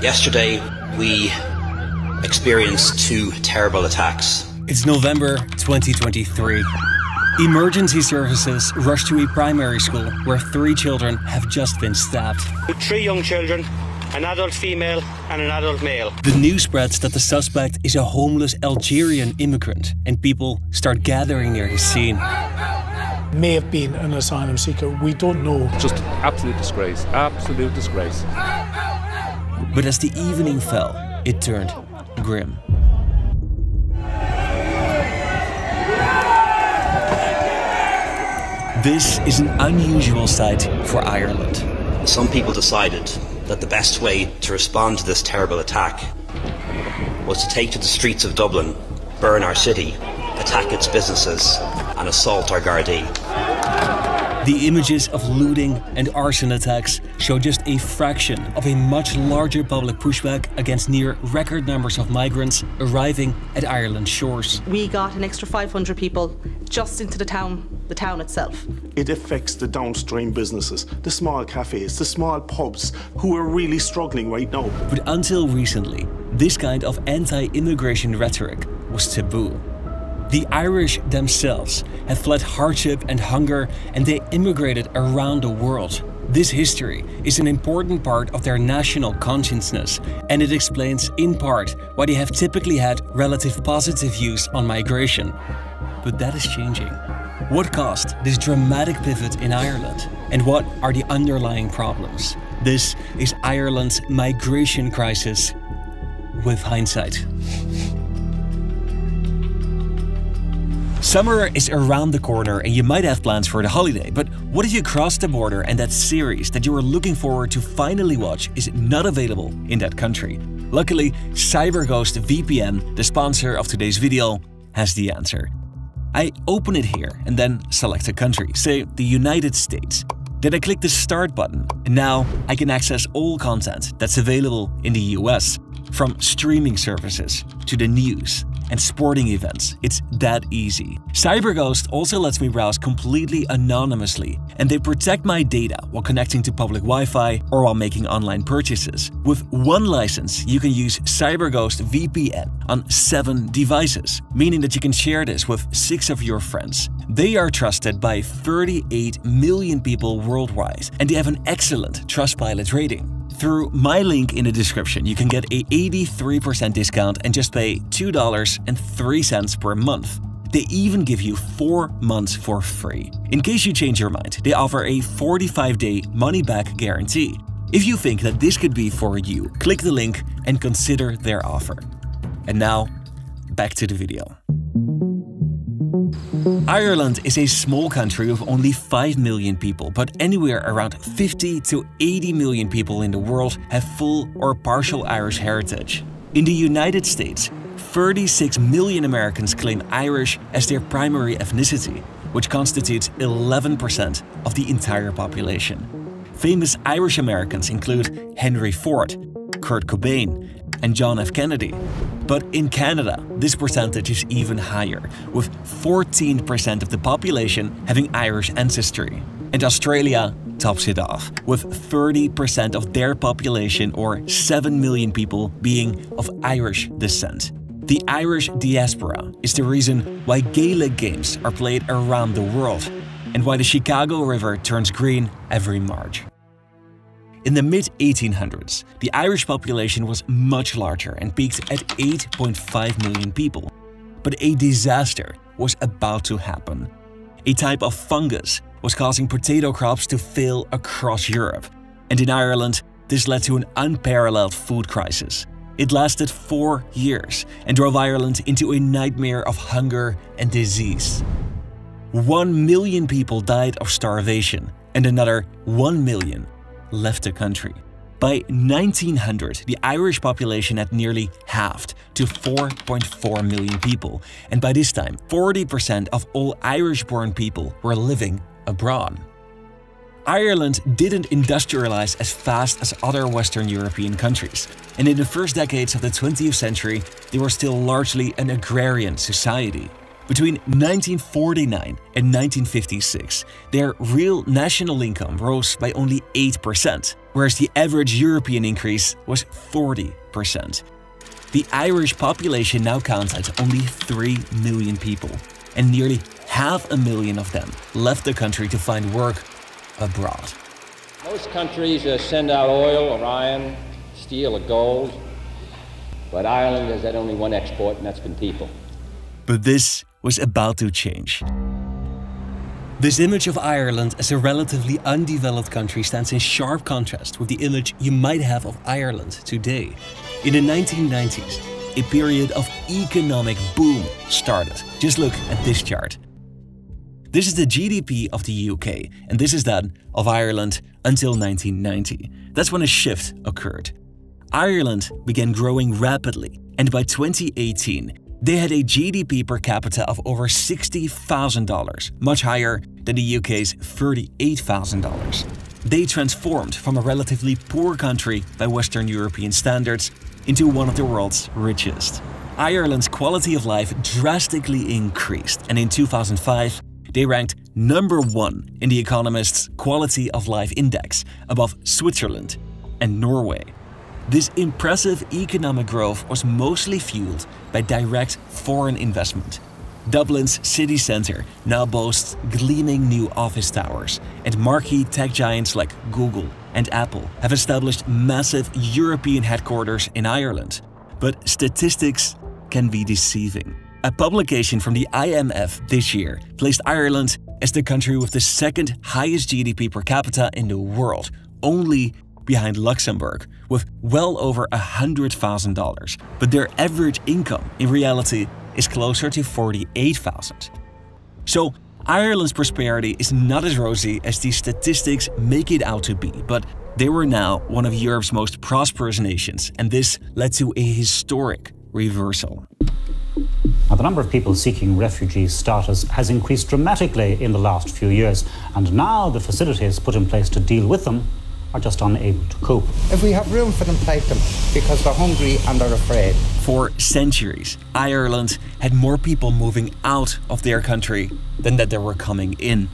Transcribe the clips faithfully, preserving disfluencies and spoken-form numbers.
Yesterday, we experienced two terrible attacks. It's November twenty twenty-three. Emergency services rushed to a primary school where three children have just been stabbed. Three young children, an adult female and an adult male. The news spreads that the suspect is a homeless Algerian immigrant, and people start gathering near his scene. May have been an asylum seeker, we don't know. Just absolute disgrace, absolute disgrace. But as the evening fell, it turned grim. This is an unusual sight for Ireland. Some people decided that the best way to respond to this terrible attack was to take to the streets of Dublin, burn our city, attack its businesses, and assault our Gardaí. The images of looting and arson attacks show just a fraction of a much larger public pushback against near record numbers of migrants arriving at Ireland's shores. We got an extra five hundred people just into the town. The town itself. It affects the downstream businesses, the small cafes, the small pubs, who are really struggling right now. But until recently, this kind of anti-immigration rhetoric was taboo. The Irish themselves have fled hardship and hunger, and they immigrated around the world. This history is an important part of their national consciousness, and it explains in part why they have typically had relative positive views on migration. But that is changing. What caused this dramatic pivot in Ireland? And what are the underlying problems? This is Ireland's migration crisis with hindsight. Summer is around the corner and you might have plans for the holiday, but what if you crossed the border and that series that you were looking forward to finally watch is not available in that country? Luckily, CyberGhost V P N, the sponsor of today's video, has the answer. I open it here and then select a country, say the United States. Then I click the Start button, and now I can access all content that's available in the U S, from streaming services to the news and sporting events. It's that easy. CyberGhost also lets me browse completely anonymously, and they protect my data while connecting to public Wi-Fi or while making online purchases. With one license, you can use CyberGhost V P N on seven devices, meaning that you can share this with six of your friends. They are trusted by thirty-eight million people worldwide, and they have an excellent Trustpilot rating. Through my link in the description, you can get a eighty-three percent discount and just pay two dollars and three cents per month. They even give you four months for free. In case you change your mind, they offer a forty-five day money-back guarantee. If you think that this could be for you, click the link and consider their offer. And now, back to the video. Ireland is a small country of only five million people, but anywhere around fifty to eighty million people in the world have full or partial Irish heritage. In the United States, thirty-six million Americans claim Irish as their primary ethnicity, which constitutes eleven percent of the entire population. Famous Irish Americans include Henry Ford, Kurt Cobain, and John F. Kennedy. But in Canada, this percentage is even higher, with fourteen percent of the population having Irish ancestry. And Australia tops it off, with thirty percent of their population, or seven million people, being of Irish descent. The Irish diaspora is the reason why Gaelic games are played around the world, and why the Chicago River turns green every March. In the mid eighteen hundreds, the Irish population was much larger and peaked at eight point five million people. But a disaster was about to happen. A type of fungus was causing potato crops to fail across Europe. And in Ireland, this led to an unparalleled food crisis. It lasted four years and drove Ireland into a nightmare of hunger and disease. One million people died of starvation, and another one million left the country. By nineteen hundred, the Irish population had nearly halved to four point four million people, and by this time, forty percent of all Irish-born people were living abroad. Ireland didn't industrialize as fast as other Western European countries, and in the first decades of the twentieth century, they were still largely an agrarian society. Between nineteen forty-nine and nineteen fifty-six, their real national income rose by only eight percent, whereas the average European increase was forty percent. The Irish population now counts at only three million people, and nearly half a million of them left the country to find work abroad. Most countries uh, send out oil or iron, steel or gold, but Ireland has had only one export, and that's been people. But this was about to change. This image of Ireland as a relatively undeveloped country stands in sharp contrast with the image you might have of Ireland today. In the nineteen nineties, a period of economic boom started. Just look at this chart. This is the G D P of the U K, and this is that of Ireland until nineteen ninety. That's when a shift occurred. Ireland began growing rapidly, and by twenty eighteen, they had a G D P per capita of over sixty thousand dollars, much higher than the U K's thirty-eight thousand dollars. They transformed from a relatively poor country by Western European standards into one of the world's richest. Ireland's quality of life drastically increased, and in two thousand five, they ranked number one in The Economist's Quality of Life Index, above Switzerland and Norway. This impressive economic growth was mostly fueled by direct foreign investment. Dublin's city centre now boasts gleaming new office towers, and marquee tech giants like Google and Apple have established massive European headquarters in Ireland. But statistics can be deceiving. A publication from the I M F this year placed Ireland as the country with the second highest G D P per capita in the world, only behind Luxembourg, with well over one hundred thousand dollars, but their average income in reality is closer to forty-eight thousand dollars. So Ireland's prosperity is not as rosy as these statistics make it out to be, but they were now one of Europe's most prosperous nations, and this led to a historic reversal. Now, the number of people seeking refugee status has increased dramatically in the last few years, and now the facilities put in place to deal with them are just unable to cope. If we have room for them, take them, because they're hungry and they're afraid. For centuries, Ireland had more people moving out of their country than that there were coming in.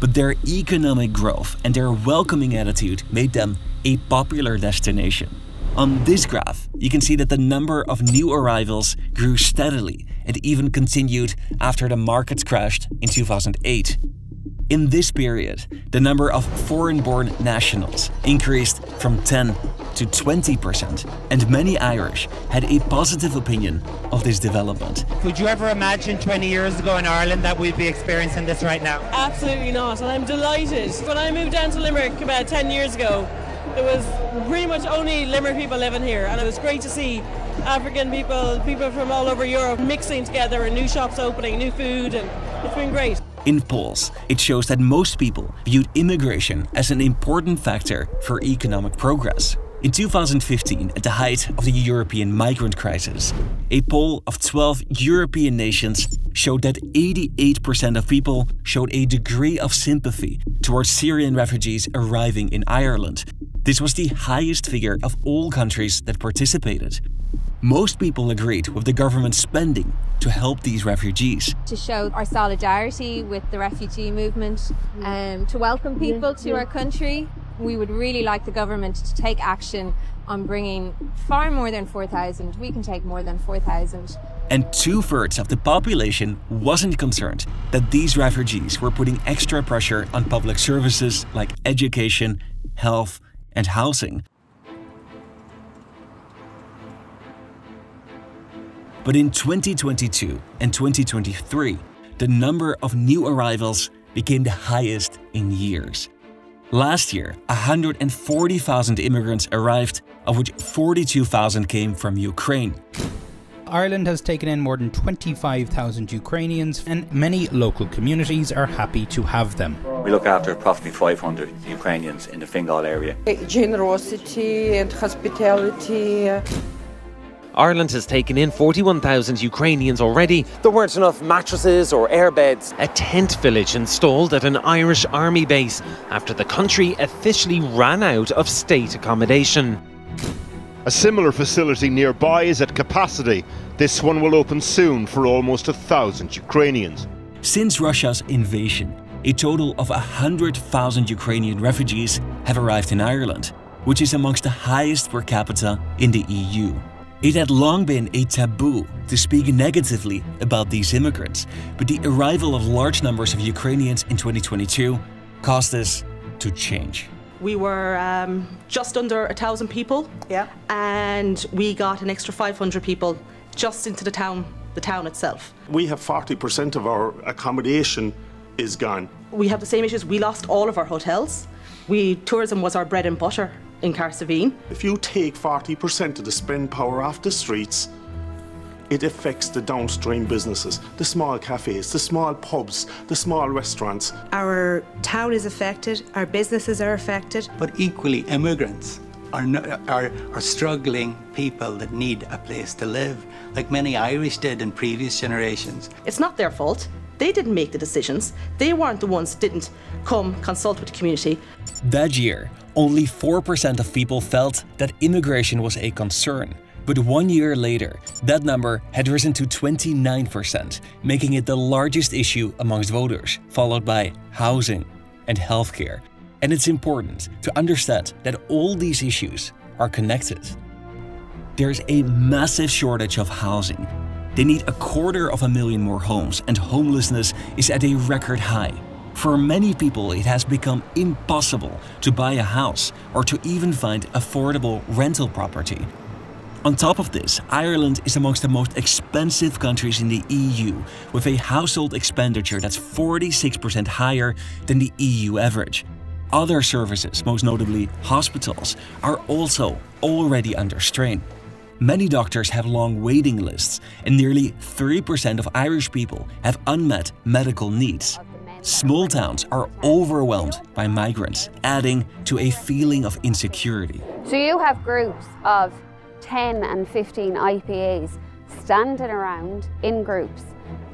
But their economic growth and their welcoming attitude made them a popular destination. On this graph, you can see that the number of new arrivals grew steadily and even continued after the markets crashed in two thousand eight. In this period, the number of foreign-born nationals increased from ten to twenty percent, and many Irish had a positive opinion of this development. Could you ever imagine twenty years ago in Ireland that we'd be experiencing this right now? Absolutely not, and I'm delighted. When I moved down to Limerick about ten years ago, there was pretty much only Limerick people living here, and it was great to see African people, people from all over Europe mixing together and new shops opening, new food, and it's been great. In polls, it shows that most people viewed immigration as an important factor for economic progress. In two thousand fifteen, at the height of the European migrant crisis, a poll of twelve European nations showed that eighty-eight percent of people showed a degree of sympathy towards Syrian refugees arriving in Ireland. This was the highest figure of all countries that participated. Most people agreed with the government's spending to help these refugees. To show our solidarity with the refugee movement, um, to welcome people to our country. We would really like the government to take action on bringing far more than four thousand. We can take more than four thousand. And two-thirds of the population wasn't concerned that these refugees were putting extra pressure on public services like education, health, and housing. But in twenty twenty-two and twenty twenty-three, the number of new arrivals became the highest in years. Last year, one hundred forty thousand immigrants arrived, of which forty-two thousand came from Ukraine. Ireland has taken in more than twenty-five thousand Ukrainians, and many local communities are happy to have them. We look after approximately five hundred Ukrainians in the Fingal area. Generosity and hospitality. Ireland has taken in forty-one thousand Ukrainians already. There weren't enough mattresses or airbeds. A tent village installed at an Irish army base after the country officially ran out of state accommodation. A similar facility nearby is at capacity. This one will open soon for almost a thousand Ukrainians. Since Russia's invasion, a total of one hundred thousand Ukrainian refugees have arrived in Ireland. which is amongst the highest per capita in the E U. It had long been a taboo to speak negatively about these immigrants, but the arrival of large numbers of Ukrainians in twenty twenty-two caused this to change. We were um, just under a thousand people, yeah, and we got an extra five hundred people just into the town, the town itself. We have forty percent of our accommodation is gone. We have the same issues. We lost all of our hotels. We tourism was our bread and butter in Carcevine. If you take forty percent of the spend power off the streets, it affects the downstream businesses, the small cafes, the small pubs, the small restaurants. Our town is affected, our businesses are affected. But equally, immigrants are, no, are, are struggling people that need a place to live, like many Irish did in previous generations. It's not their fault. They didn't make the decisions. They weren't the ones that didn't come consult with the community. That year, only four percent of people felt that immigration was a concern. But one year later, that number had risen to twenty-nine percent, making it the largest issue amongst voters, followed by housing and healthcare. And it's important to understand that all these issues are connected. There's a massive shortage of housing. They need a quarter of a million more homes, and homelessness is at a record high. For many people, it has become impossible to buy a house or to even find affordable rental property. On top of this, Ireland is amongst the most expensive countries in the E U, with a household expenditure that's forty-six percent higher than the E U average. Other services, most notably hospitals, are also already under strain. Many doctors have long waiting lists, and nearly three percent of Irish people have unmet medical needs. Small towns are overwhelmed by migrants, adding to a feeling of insecurity. So you have groups of ten and fifteen I P As standing around in groups.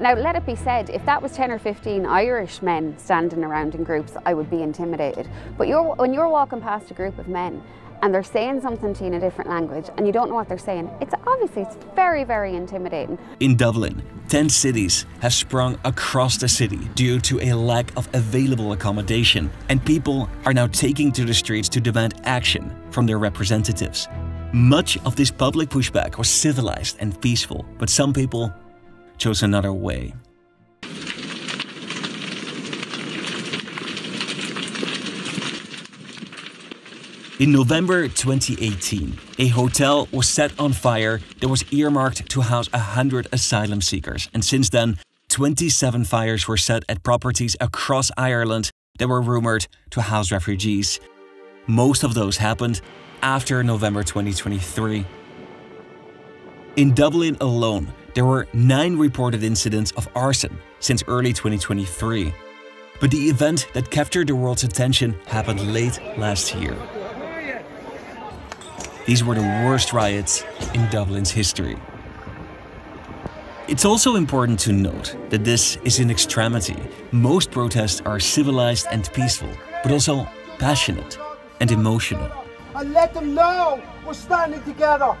Now, let it be said, if that was ten or fifteen Irish men standing around in groups, I would be intimidated. But you're, when you're walking past a group of men, and they're saying something to you in a different language, and you don't know what they're saying, it's obviously it's very, very intimidating. In Dublin, ten cities have sprung across the city due to a lack of available accommodation, and people are now taking to the streets to demand action from their representatives. Much of this public pushback was civilized and peaceful, but some people chose another way. In November twenty eighteen, a hotel was set on fire that was earmarked to house one hundred asylum seekers. And since then, twenty-seven fires were set at properties across Ireland that were rumored to house refugees. Most of those happened after November twenty twenty-three. In Dublin alone, there were nine reported incidents of arson since early twenty twenty-three. But the event that captured the world's attention happened late last year. These were the worst riots in Dublin's history. It's also important to note that this is in extremity. Most protests are civilized and peaceful, but also passionate and emotional. And let them know we're standing together.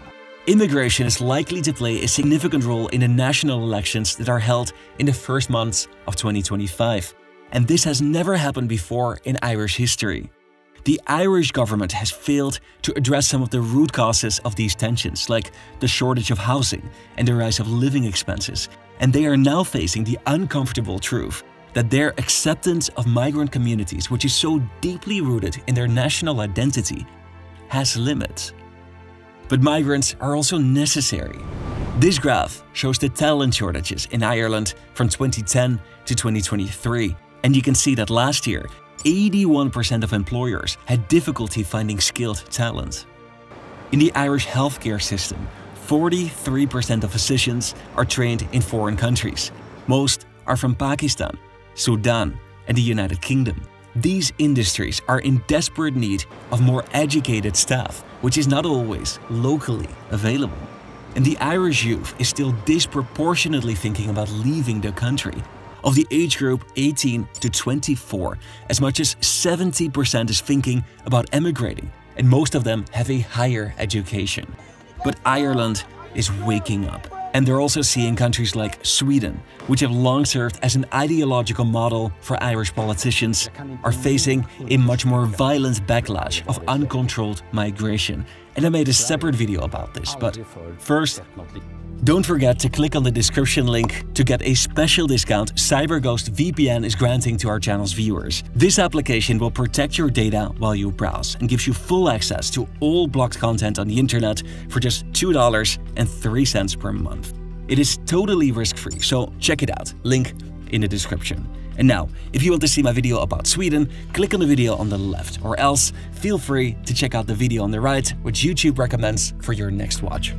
Immigration is likely to play a significant role in the national elections that are held in the first months of twenty twenty-five. And this has never happened before in Irish history. The Irish government has failed to address some of the root causes of these tensions, like the shortage of housing and the rise of living expenses. And they are now facing the uncomfortable truth that their acceptance of migrant communities, which is so deeply rooted in their national identity, has limits. But migrants are also necessary. This graph shows the talent shortages in Ireland from twenty ten to twenty twenty-three. And you can see that last year, eighty-one percent of employers had difficulty finding skilled talent. In the Irish healthcare system, forty-three percent of physicians are trained in foreign countries. Most are from Pakistan, Sudan, and the United Kingdom. These industries are in desperate need of more educated staff, which is not always locally available. And the Irish youth is still disproportionately thinking about leaving the country. Of the age group eighteen to twenty-four, as much as seventy percent is thinking about emigrating, and most of them have a higher education. But Ireland is waking up. And they're also seeing countries like Sweden, which have long served as an ideological model for Irish politicians, are facing a much more violent backlash of uncontrolled migration. And I made a separate video about this, but first, don't forget to click on the description link to get a special discount CyberGhost V P N is granting to our channel's viewers. This application will protect your data while you browse and gives you full access to all blocked content on the internet for just two dollars and three cents per month. It is totally risk-free, so check it out. Link in the description. And now, if you want to see my video about Sweden, click on the video on the left, or else feel free to check out the video on the right, which YouTube recommends for your next watch.